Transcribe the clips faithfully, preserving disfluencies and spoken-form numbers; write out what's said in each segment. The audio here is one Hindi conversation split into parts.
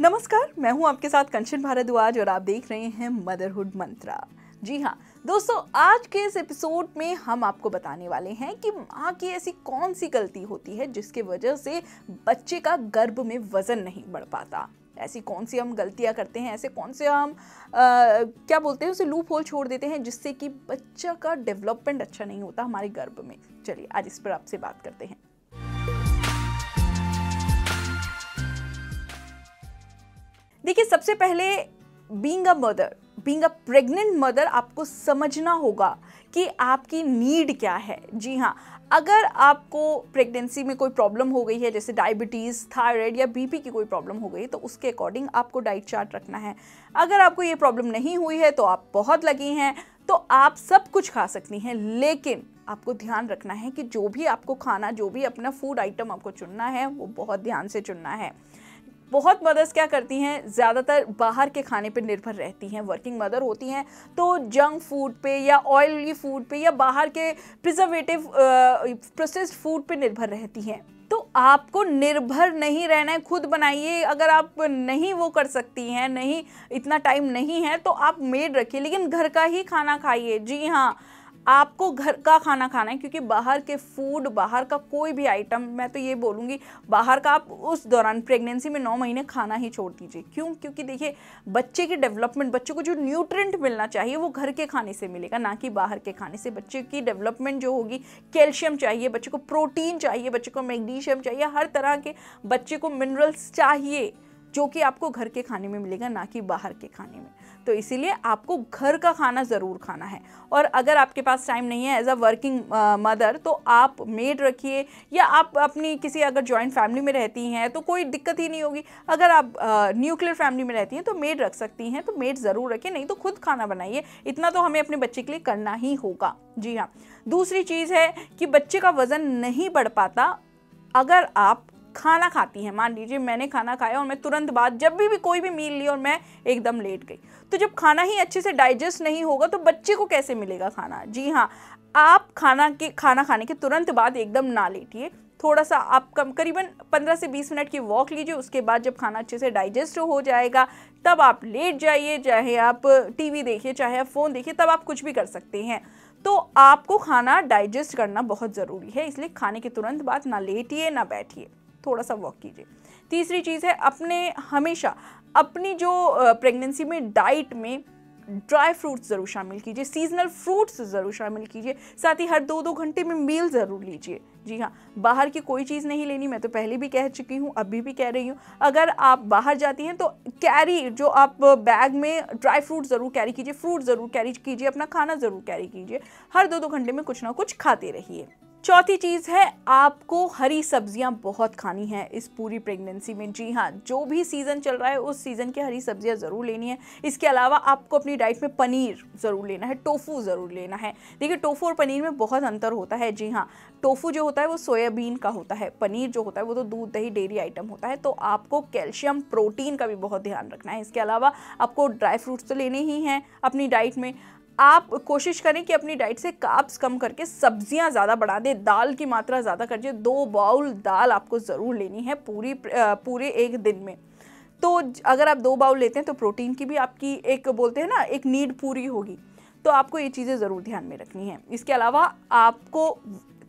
नमस्कार, मैं हूं आपके साथ कंचन भारद्वाज और आप देख रहे हैं मदरहुड मंत्रा। जी हाँ दोस्तों, आज के इस एपिसोड में हम आपको बताने वाले हैं कि माँ की ऐसी कौन सी गलती होती है जिसके वजह से बच्चे का गर्भ में वजन नहीं बढ़ पाता। ऐसी कौन सी हम गलतियाँ करते हैं, ऐसे कौन से हम आ, क्या बोलते हैं उसे लूप होल छोड़ देते हैं जिससे कि बच्चा का डेवलपमेंट अच्छा नहीं होता हमारे गर्भ में। चलिए आज इस पर आपसे बात करते हैं। देखिए, सबसे पहले being a mother, being a pregnant mother, आपको समझना होगा कि आपकी नीड क्या है। जी हाँ, अगर आपको प्रेगनेंसी में कोई प्रॉब्लम हो गई है, जैसे डायबिटीज़, थायराइड या बीपी की कोई प्रॉब्लम हो गई, तो उसके अकॉर्डिंग आपको डाइट चार्ट रखना है। अगर आपको ये प्रॉब्लम नहीं हुई है तो आप बहुत लकी हैं, तो आप सब कुछ खा सकती हैं, लेकिन आपको ध्यान रखना है कि जो भी आपको खाना, जो भी अपना फूड आइटम आपको चुनना है वो बहुत ध्यान से चुनना है। बहुत मदर्स क्या करती हैं, ज़्यादातर बाहर के खाने पे निर्भर रहती हैं, वर्किंग मदर होती हैं, तो जंक फूड पे या ऑयली फूड पे या बाहर के प्रिजर्वेटिव प्रोसेस्ड फूड पे निर्भर रहती हैं। तो आपको निर्भर नहीं रहना है, खुद बनाइए। अगर आप नहीं वो कर सकती हैं, नहीं इतना टाइम नहीं है, तो आप मेड रखिए, लेकिन घर का ही खाना खाइए। जी हाँ, आपको घर का खाना खाना है, क्योंकि बाहर के फूड, बाहर का कोई भी आइटम, मैं तो ये बोलूँगी बाहर का आप उस दौरान प्रेगनेंसी में नौ महीने खाना ही छोड़ दीजिए। क्यों? क्योंकि देखिए, बच्चे की डेवलपमेंट, बच्चे को जो न्यूट्रिएंट मिलना चाहिए वो घर के खाने से मिलेगा, ना कि बाहर के खाने से। बच्चे की डेवलपमेंट जो होगी, कैल्शियम चाहिए बच्चे को, प्रोटीन चाहिए बच्चे को, मैग्नीशियम चाहिए, हर तरह के बच्चे को मिनरल्स चाहिए, जो कि आपको घर के खाने में मिलेगा, ना कि बाहर के खाने में। तो इसीलिए आपको घर का खाना ज़रूर खाना है। और अगर आपके पास टाइम नहीं है एज अ वर्किंग मदर, तो आप मेड रखिए, या आप अपनी किसी, अगर जॉइंट फैमिली में रहती हैं तो कोई दिक्कत ही नहीं होगी। अगर आप न्यूक्लियर फैमिली में रहती हैं तो मेड रख सकती हैं, तो मेड ज़रूर रखिए, नहीं तो खुद खाना बनाइए। इतना तो हमें अपने बच्चे के लिए करना ही होगा। जी हाँ, दूसरी चीज़ है कि बच्चे का वज़न नहीं बढ़ पाता अगर आप खाना खाती हैं। मान लीजिए मैंने खाना खाया और मैं तुरंत बाद जब भी, भी कोई भी मील ली और मैं एकदम लेट गई, तो जब खाना ही अच्छे से डाइजेस्ट नहीं होगा तो बच्चे को कैसे मिलेगा खाना। जी हाँ, आप खाना के खाना खाने के तुरंत बाद एकदम ना लेटिए, थोड़ा सा आप कम करीबन पंद्रह से बीस मिनट की वॉक लीजिए। उसके बाद जब खाना अच्छे से डाइजेस्ट हो जाएगा तब आप लेट जाइए, चाहे आप टीवी देखिए, चाहे आप फ़ोन देखिए, तब आप कुछ भी कर सकते हैं। तो आपको खाना डाइजेस्ट करना बहुत ज़रूरी है, इसलिए खाने के तुरंत बाद ना लेटिए ना बैठिए, थोड़ा सा वॉक कीजिए। तीसरी चीज़ है, अपने हमेशा अपनी जो प्रेगनेंसी में डाइट में ड्राई फ्रूट्स ज़रूर शामिल कीजिए, सीजनल फ्रूट्स ज़रूर शामिल कीजिए, साथ ही हर दो दो घंटे में मील ज़रूर लीजिए। जी हाँ, बाहर की कोई चीज़ नहीं लेनी, मैं तो पहले भी कह चुकी हूँ, अभी भी कह रही हूँ। अगर आप बाहर जाती हैं तो कैरी, जो आप बैग में ड्राई फ्रूट ज़रूर कैरी कीजिए, फ्रूट ज़रूर कैरी कीजिए, अपना खाना ज़रूर कैरी कीजिए, हर दो दो घंटे में कुछ ना कुछ खाते रहिए। चौथी चीज़ है, आपको हरी सब्जियां बहुत खानी है इस पूरी प्रेगनेंसी में। जी हाँ, जो भी सीज़न चल रहा है उस सीज़न की हरी सब्जियां ज़रूर लेनी है। इसके अलावा आपको अपनी डाइट में पनीर ज़रूर लेना है, टोफू ज़रूर लेना है। देखिए, टोफू और पनीर में बहुत अंतर होता है। जी हाँ, टोफू जो होता है वो सोयाबीन का होता है, पनीर जो होता है वो तो दूध, दही, डेयरी आइटम होता है। तो आपको कैल्शियम, प्रोटीन का भी बहुत ध्यान रखना है। इसके अलावा आपको ड्राई फ्रूट्स तो लेने ही हैं अपनी डाइट में। आप कोशिश करें कि अपनी डाइट से कार्ब्स कम करके सब्जियां ज़्यादा बढ़ा दें, दाल की मात्रा ज़्यादा कर दें। दो बाउल दाल आपको ज़रूर लेनी है पूरी पूरे एक दिन में। तो अगर आप दो बाउल लेते हैं तो प्रोटीन की भी आपकी एक, बोलते हैं ना, एक नीड पूरी होगी। तो आपको ये चीज़ें ज़रूर ध्यान में रखनी है। इसके अलावा आपको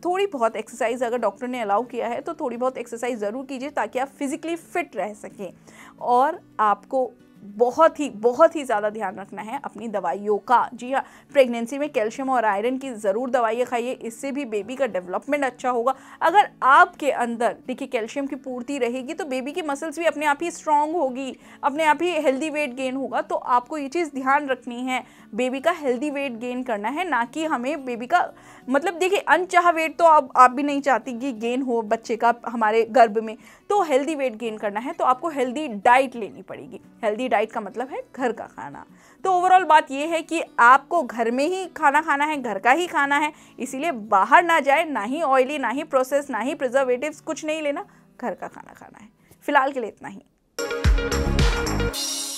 थोड़ी बहुत एक्सरसाइज, अगर डॉक्टर ने अलाउ किया है तो थोड़ी बहुत एक्सरसाइज ज़रूर कीजिए, ताकि आप फिज़िकली फ़िट रह सकें। और आपको बहुत ही बहुत ही ज़्यादा ध्यान रखना है अपनी दवाइयों का। जी हाँ, प्रेगनेंसी में कैल्शियम और आयरन की ज़रूर दवाइयाँ खाइए, इससे भी बेबी का डेवलपमेंट अच्छा होगा। अगर आपके अंदर, देखिए, कैल्शियम की पूर्ति रहेगी तो बेबी की मसल्स भी अपने आप ही स्ट्रांग होगी, अपने आप ही हेल्दी वेट गेन होगा। तो आपको ये चीज़ ध्यान रखनी है, बेबी का हेल्दी वेट गेन करना है, ना कि हमें बेबी का, मतलब देखिए, अनचाहा वेट तो आप, आप भी नहीं चाहती कि गेन हो बच्चे का हमारे गर्भ में। तो हेल्दी वेट गेन करना है तो आपको हेल्दी डाइट लेनी पड़ेगी। हेल्दी डाइट का मतलब है घर का खाना। तो ओवरऑल बात यह है कि आपको घर में ही खाना खाना है, घर का ही खाना है, इसीलिए बाहर ना जाए, ना ही ऑयली, ना ही प्रोसेस, ना ही प्रिजर्वेटिव्स, कुछ नहीं लेना, घर का खाना खाना है। फिलहाल के लिए इतना ही।